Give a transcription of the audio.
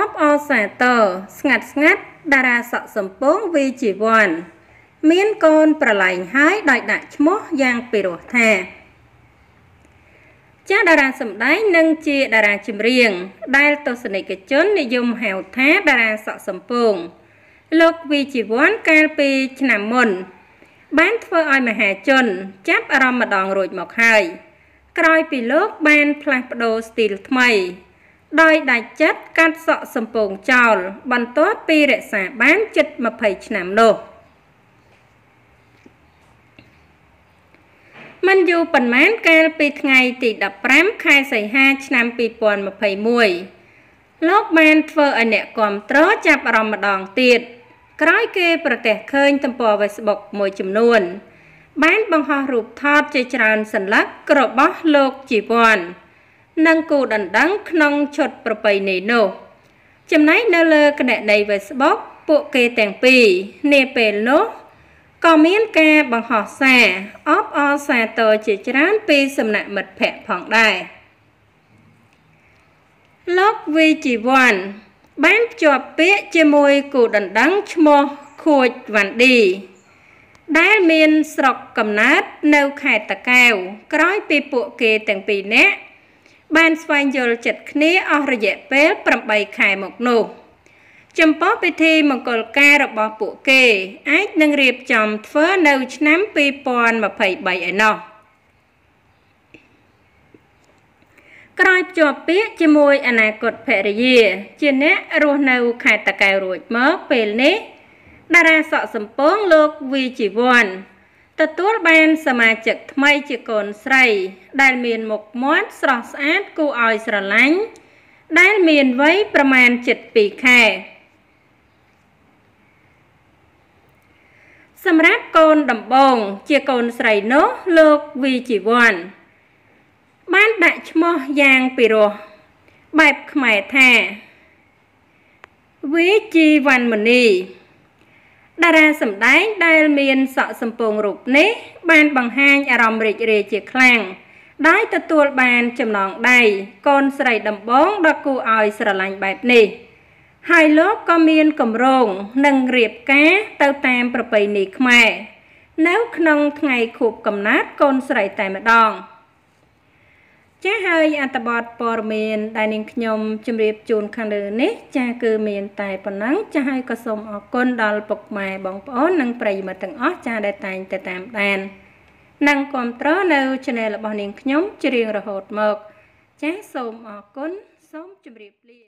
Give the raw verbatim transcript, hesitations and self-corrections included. Ốp o xả tờ, ngặt ngắt, đà ra sọ sầm bốn vi chỉ hoàn. Miến con bà lành hái đại đại mốt giang bì đồ thè. Chá đà ra sầm đáy nâng chia đà ra chìm riêng. Đài tàu sân này kể chốn đi dùng hèo thá đà ra sọ sầm bốn. Lúc vi chỉ hoàn kèl bì chân nằm môn. Bán thơ oi mà hà chân, cháp à rong mà đòn rụt mọc hai. Kroi bì lúc ban plạc đồ stil thmây. Đôi đại chất cắt sọ sầm bồn tròn bằng tốt pi rệ xả bán chật mà phải nằm nổ. Mình dù bằng mán kèl pi ngày thì đập rám khai xảy ha nằm pi bồn mà phải mùi. Lúc ban thơ ở nẹ còn trớ chạp à rong mà đòn tiệt. Kroi kê bà tẻ khơi tâm bò và bọc mùi chùm luôn. Bán bằng hoa rụp thọt chơi tràn sần lắc cổ bó lột chỉ bồn. Nâng cụ đần đắng nông chột bà bầy nế nô. Chầm náy nơ lơ cái nẹ này với bóc bộ kê tèng bì, nê bề lốt. Còn miễn ca bằng họ xà, óp o xà tờ chỉ tràn bì xâm nạ mật phẹ phỏng đài. Lốt vi chỉ bồn. Bán cho bế chê môi cụ đần đắng chmô khuột vạn đi. Đá miên sọc cầm nát nâu khai tà cao, cói bì bộ kê tèng bì nét. Bạn xoay dồn chật khní ở rồi dẹp bế bầm bày khai một nụ. Châm bó bì thi mong cột ca rồi bỏ bộ kê, ái nâng riêng chồng phớ nâu chnám bì bòn mà phải bày ở nọ. Cói cho biết chê môi ảnh à cột phẹ rì dìa, chê nét rùa nâu khai tà cao rồi mớ bì nét. Đà ra sọ sầm bốn lục vì chỉ vòn. Tất tốt ban xa mà chật mây chì cồn sầy. Đài miền một mốt sọ sát cụ oi sọ lánh. Đài miền với bà màn chật bì khè. Xâm rác cồn đầm bồn chì cồn sầy nốt lục vì chỉ vòn. Bán đại chmô giang bì rùa. Bạp khmai thà. Ví chi văn mần y. Đà ra sầm đáy đài miền sọ sầm bồn rụp ní. Bạn bằng hai à rộng rịch rì chìa khlang. Đói ta tuột bàn chầm nọng đầy. Con sầy đầm bốn đọc cụ oi sờ lành bạp ní. Hai lốt có miền cầm rộng. Nâng riệp cá tao tam bà bầy ní khmè. Nếu khăn ngay khụp cầm nát con sầy tài mà đòn. Chá hơi à ta bọt bò miền đài niên khňom chùm riệp chùn khăn đứa ní. Chá cư miền tài bà nắng chá hơi có xông ọ côn đòl bọc mài bóng bó nâng prây mà tầng ớt chá đại tàn tài tạm đàn. Nâng còn tró nâu cho nên là bò niên khňom chá riêng rồi hột mộc. Chá xông ọ côn xông chùm riệp liền.